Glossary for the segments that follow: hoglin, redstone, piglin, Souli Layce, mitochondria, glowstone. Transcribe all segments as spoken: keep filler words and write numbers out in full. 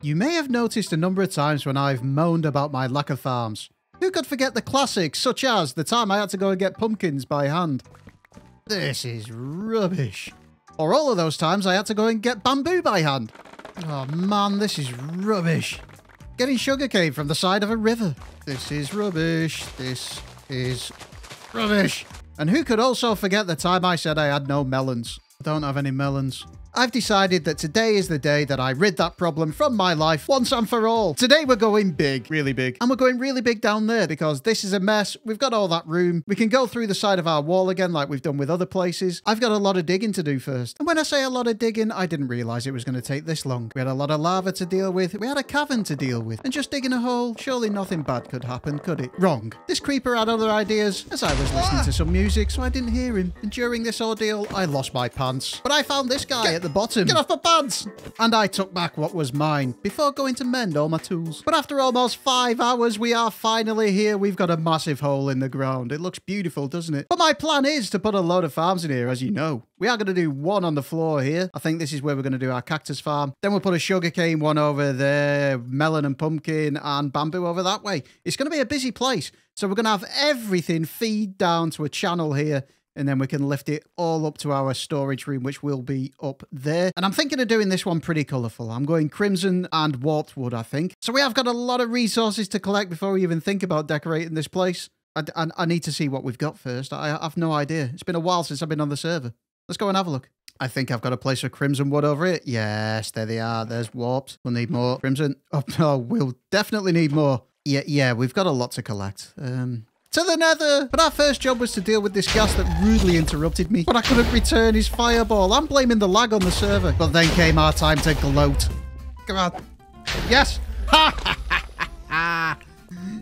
You may have noticed a number of times when I've moaned about my lack of farms. Who could forget the classics, such as the time I had to go and get pumpkins by hand? This is rubbish. Or all of those times I had to go and get bamboo by hand. Oh man, this is rubbish. Getting sugarcane from the side of a river. This is rubbish. This is rubbish. And who could also forget the time I said I had no melons? I don't have any melons. I've decided that today is the day that I rid that problem from my life once and for all. Today we're going big, really big. And we're going really big down there because this is a mess. We've got all that room. We can go through the side of our wall again like we've done with other places. I've got a lot of digging to do first. And when I say a lot of digging, I didn't realize it was going to take this long. We had a lot of lava to deal with. We had a cavern to deal with. And just digging a hole, surely nothing bad could happen, could it? Wrong. This creeper had other ideas as I was listening to some music, so I didn't hear him. And during this ordeal, I lost my pants. But I found this guy. Get at the bottom. Get off my pants! And I took back what was mine before going to mend all my tools. But after almost five hours, we are finally here. We've got a massive hole in the ground. It looks beautiful, doesn't it? But my plan is to put a load of farms in here, as you know. We are going to do one on the floor here. I think this is where we're going to do our cactus farm. Then we'll put a sugarcane one over there, melon and pumpkin and bamboo over that way. It's going to be a busy place. So we're going to have everything feed down to a channel here. And then we can lift it all up to our storage room, which will be up there. And I'm thinking of doing this one pretty colourful. I'm going crimson and warped wood, I think. So we have got a lot of resources to collect before we even think about decorating this place. I, I, I need to see what we've got first. I, I have no idea. It's been a while since I've been on the server. Let's go and have a look. I think I've got a place of crimson wood over it. Yes, there they are. There's warped. We'll need more crimson. Oh, no, we'll definitely need more. Yeah, yeah, we've got a lot to collect. Um... To the nether! But our first job was to deal with this gas that rudely interrupted me. But I couldn't return his fireball. I'm blaming the lag on the server. But then came our time to gloat. Come on. Yes! Ha ha ha ha!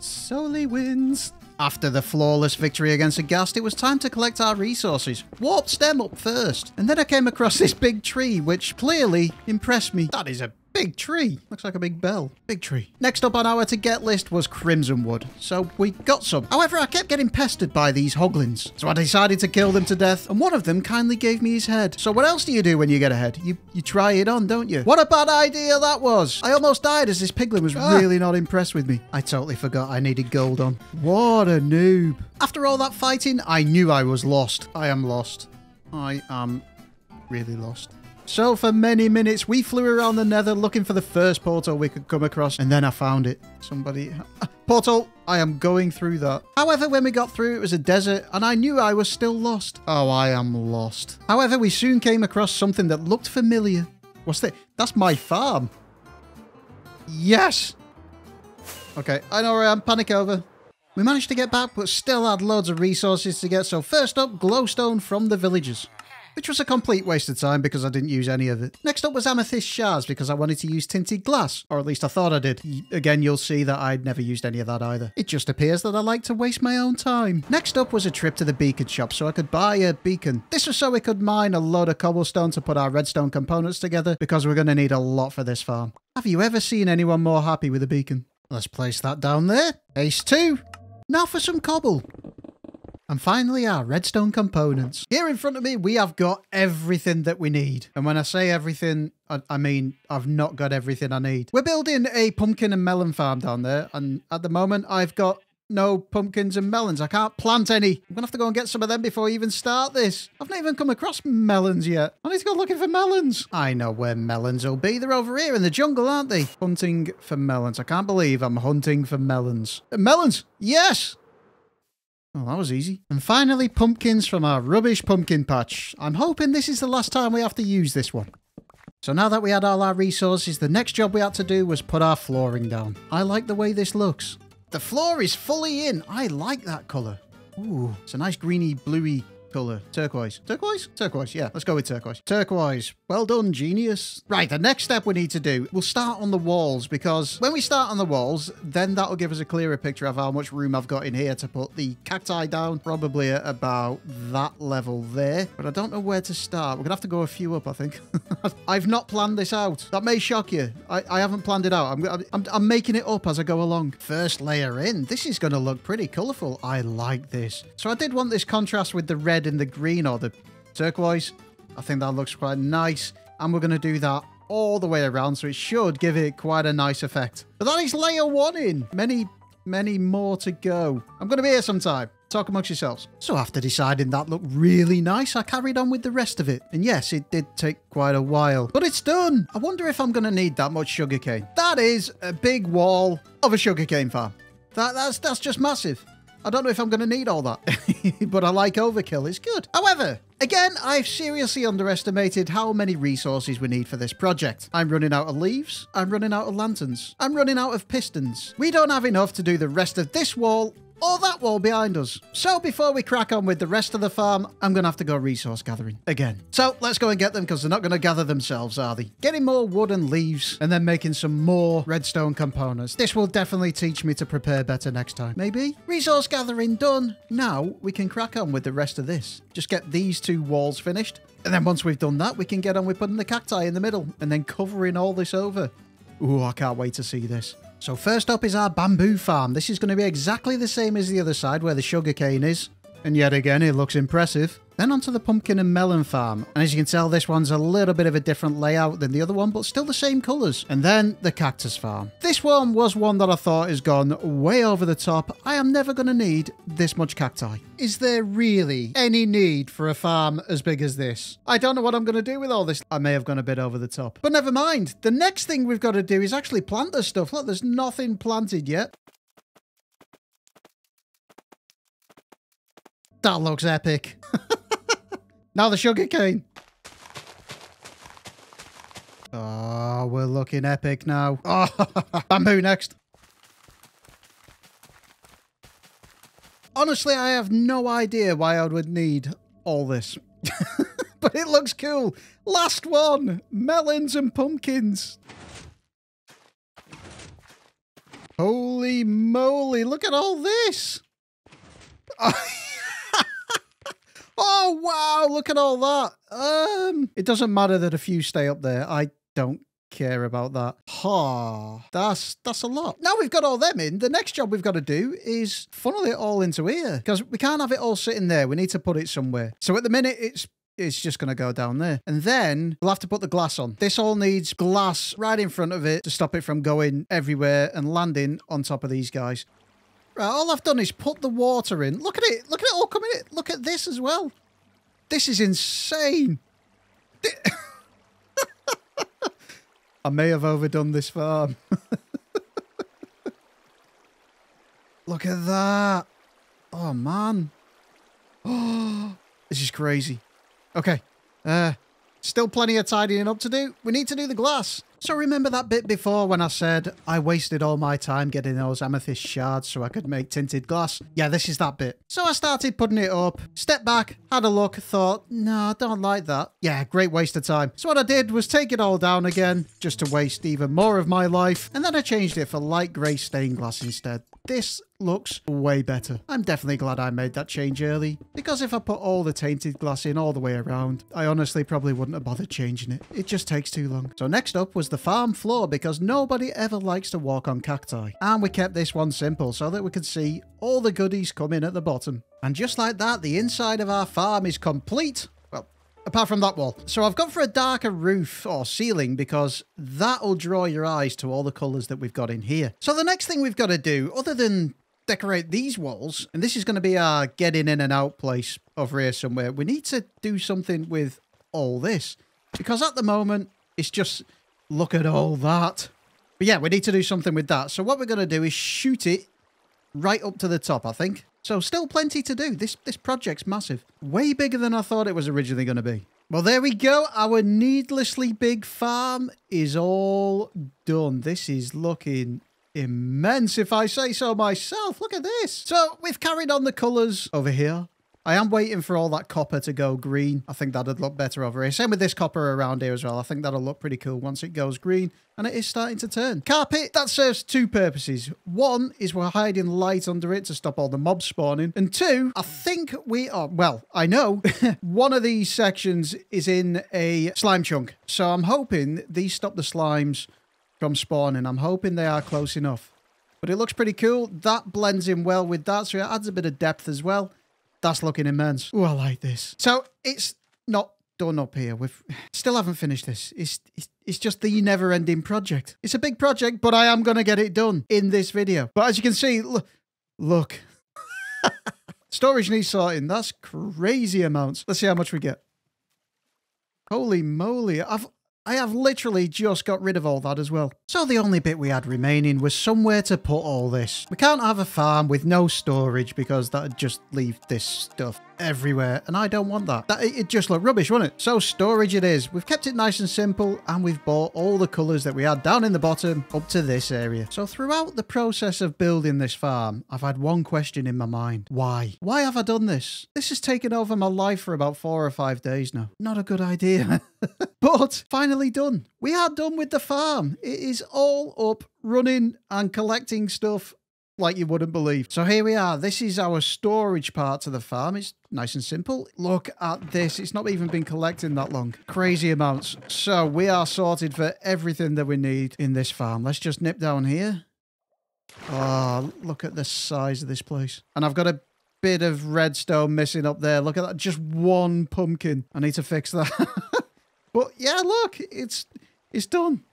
Souli wins. After the flawless victory against a ghast, it was time to collect our resources. Warp stem up first. And then I came across this big tree, which clearly impressed me. That is a big tree. Looks like a big bell. Big tree. Next up on our to get list was crimson wood. So we got some. However, I kept getting pestered by these hoglins. So I decided to kill them to death. And one of them kindly gave me his head. So what else do you do when you get a head? You, you try it on, don't you? What a bad idea that was. I almost died as this piglin was ah. really not impressed with me. I totally forgot I needed gold on. What a noob. After all that fighting, I knew I was lost. I am lost. I am really lost. So for many minutes, we flew around the nether looking for the first portal we could come across. And then I found it. Somebody... Portal! I am going through that. However, when we got through, it was a desert and I knew I was still lost. Oh, I am lost. However, we soon came across something that looked familiar. What's that? That's my farm. Yes! Okay, I know where I am. Panic over. We managed to get back, but still had loads of resources to get. So first up, glowstone from the villagers. Which was a complete waste of time because I didn't use any of it. Next up was amethyst shards because I wanted to use tinted glass, or at least I thought I did. Y- again, you'll see that I'd never used any of that either. It just appears that I like to waste my own time. Next up was a trip to the beacon shop so I could buy a beacon. This was so we could mine a load of cobblestone to put our redstone components together because we're going to need a lot for this farm. Have you ever seen anyone more happy with a beacon? Let's place that down there. Ace two. Now for some cobble. And finally, our redstone components. Here in front of me, we have got everything that we need. And when I say everything, I, I mean, I've not got everything I need. We're building a pumpkin and melon farm down there. And at the moment, I've got no pumpkins and melons. I can't plant any. I'm going to have to go and get some of them before I even start this. I've not even come across melons yet. I need to go looking for melons. I know where melons will be. They're over here in the jungle, aren't they? Hunting for melons. I can't believe I'm hunting for melons. Uh, melons! Yes! Oh, that was easy. And finally, pumpkins from our rubbish pumpkin patch. I'm hoping this is the last time we have to use this one. So now that we had all our resources, the next job we had to do was put our flooring down. I like the way this looks. The floor is fully in. I like that colour. Ooh, it's a nice greeny, bluey colour. Turquoise. Turquoise? Turquoise, yeah. Let's go with turquoise. Turquoise. Well done, genius. Right, the next step we need to do, we'll start on the walls because when we start on the walls, then that'll give us a clearer picture of how much room I've got in here to put the cacti down, probably at about that level there. But I don't know where to start. We're going to have to go a few up, I think. I've not planned this out. That may shock you. I, I haven't planned it out. I'm, I'm, I'm making it up as I go along. First layer in. This is going to look pretty colourful. I like this. So I did want this contrast with the red in the green or the turquoise. I think that looks quite nice. And we're going to do that all the way around, so it should give it quite a nice effect. But that is layer one in. Many, many more to go. I'm going to be here sometime. Talk amongst yourselves. So after deciding that looked really nice, I carried on with the rest of it. And yes, it did take quite a while, but it's done. I wonder if I'm going to need that much sugarcane. That is a big wall of a sugarcane farm. That, that's, that's just massive. I don't know if I'm going to need all that, but I like overkill. It's good. However, again, I've seriously underestimated how many resources we need for this project. I'm running out of leaves. I'm running out of lanterns. I'm running out of pistons. We don't have enough to do the rest of this wall or that wall behind us. So before we crack on with the rest of the farm, I'm going to have to go resource gathering again. So let's go and get them, because they're not going to gather themselves, are they? Getting more wood and leaves and then making some more redstone components. This will definitely teach me to prepare better next time. Maybe? Resource gathering done. Now we can crack on with the rest of this. Just get these two walls finished. And then once we've done that, we can get on with putting the cacti in the middle and then covering all this over. Ooh, I can't wait to see this. So first up is our bamboo farm. This is going to be exactly the same as the other side where the sugarcane is. And yet again, it looks impressive. Then onto the pumpkin and melon farm. And as you can tell, this one's a little bit of a different layout than the other one, but still the same colours. And then the cactus farm. This one was one that I thought has gone way over the top. I am never going to need this much cacti. Is there really any need for a farm as big as this? I don't know what I'm going to do with all this. I may have gone a bit over the top. But never mind. The next thing we've got to do is actually plant this stuff. Look, there's nothing planted yet. That looks epic. Now the sugarcane. Oh, we're looking epic now. Oh, bamboo next. Honestly, I have no idea why I would need all this. But it looks cool. Last one. Melons and pumpkins. Holy moly. Look at all this. Oh. Oh, wow, look at all that. Um, it doesn't matter that a few stay up there. I don't care about that. Ha, that's, that's a lot. Now we've got all them in. The next job we've got to do is funnel it all into here, because we can't have it all sitting there. We need to put it somewhere. So at the minute, it's it's just going to go down there. And then we'll have to put the glass on. This all needs glass right in front of it to stop it from going everywhere and landing on top of these guys. Right, all I've done is put the water in. Look at it. Look at it all coming in. Look at this as well. This is insane. I may have overdone this farm. Look at that. Oh, man. Oh, this is crazy. Okay. Uh, still plenty of tidying up to do. We need to do the glass. So remember that bit before when I said I wasted all my time getting those amethyst shards so I could make tinted glass? Yeah, this is that bit. So I started putting it up, stepped back, had a look, thought, no, I don't like that. Yeah, great waste of time. So what I did was take it all down again, just to waste even more of my life. And then I changed it for light grey stained glass instead. This looks way better. I'm definitely glad I made that change early, because if I put all the tainted glass in all the way around, I honestly probably wouldn't have bothered changing it. It just takes too long. So next up was the farm floor, because nobody ever likes to walk on cacti. And we kept this one simple so that we could see all the goodies come in at the bottom. And just like that, the inside of our farm is complete. Apart from that wall. So I've gone for a darker roof or ceiling, because that'll draw your eyes to all the colours that we've got in here. So the next thing we've got to do, other than decorate these walls, and this is going to be our getting in and out place over here somewhere, we need to do something with all this. Because at the moment, it's just, look at all that. But yeah, we need to do something with that. So what we're going to do is shoot it right up to the top, I think. So still plenty to do. This this project's massive. Way bigger than I thought it was originally going to be. Well, there we go. Our needlessly big farm is all done. This is looking immense, if I say so myself. Look at this. So we've carried on the colours over here. I am waiting for all that copper to go green. I think that'd look better over here. Same with this copper around here as well. I think that'll look pretty cool once it goes green. And it is starting to turn. Carpet, that serves two purposes. One is we're hiding light under it to stop all the mobs spawning. And two, I think we are, well, I know one of these sections is in a slime chunk. So I'm hoping these stop the slimes from spawning. I'm hoping they are close enough. But it looks pretty cool. That blends in well with that. So it adds a bit of depth as well. That's looking immense. Oh, I like this. So it's not done up here. We've still haven't finished this. It's, it's It's just the never-ending project. It's a big project, but I am going to get it done in this video. But as you can see, look. Look. Storage needs sorting. That's crazy amounts. Let's see how much we get. Holy moly. I've, I have literally just got rid of all that as well. So the only bit we had remaining was somewhere to put all this. We can't have a farm with no storage because that would just leave this stuff everywhere, and I don't want that. That it just looked rubbish, wouldn't it? So storage it is. We've kept it nice and simple, and we've bought all the colours that we had down in the bottom up to this area. So throughout the process of building this farm, I've had one question in my mind. Why? Why have I done this? This has taken over my life for about four or five days now. Not a good idea. But finally done. We are done with the farm. It is all up, running and collecting stuff like you wouldn't believe. So here we are. This is our storage part of the farm. It's nice and simple. Look at this. It's not even been collecting that long. Crazy amounts. So we are sorted for everything that we need in this farm. Let's just nip down here. Oh, look at the size of this place. And I've got a bit of redstone missing up there. Look at that. Just one pumpkin. I need to fix that. But yeah, look, it's, it's done.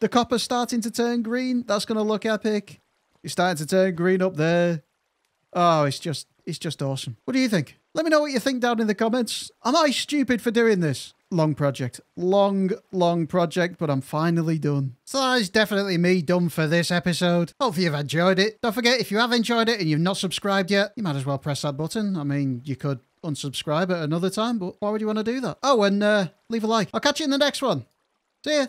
The copper's starting to turn green. That's going to look epic. It's starting to turn green up there. Oh, it's just, it's just awesome. What do you think? Let me know what you think down in the comments. Am I stupid for doing this? Long project. Long, long project, but I'm finally done. So that is definitely me done for this episode. Hopefully you've enjoyed it. Don't forget, if you have enjoyed it and you've not subscribed yet, you might as well press that button. I mean, you could unsubscribe at another time, but why would you want to do that? Oh, and uh, leave a like. I'll catch you in the next one. See ya.